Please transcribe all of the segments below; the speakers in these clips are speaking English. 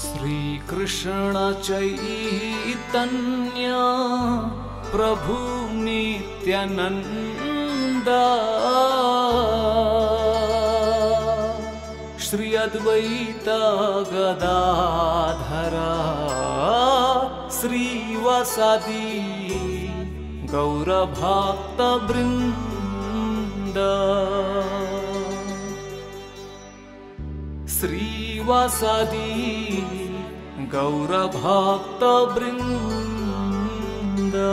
Shri Krishna Chaitanya Prabhu Nityananda Shri Advaita Gadadhara Shri Vasadi Gaura Bhakta Brinda Shri Vasadi Gaura Bhakta Brinda.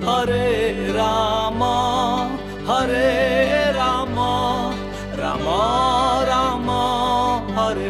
Hare Rama Hare Rama Rama Rama Hare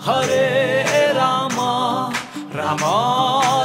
Hare Rama, Rama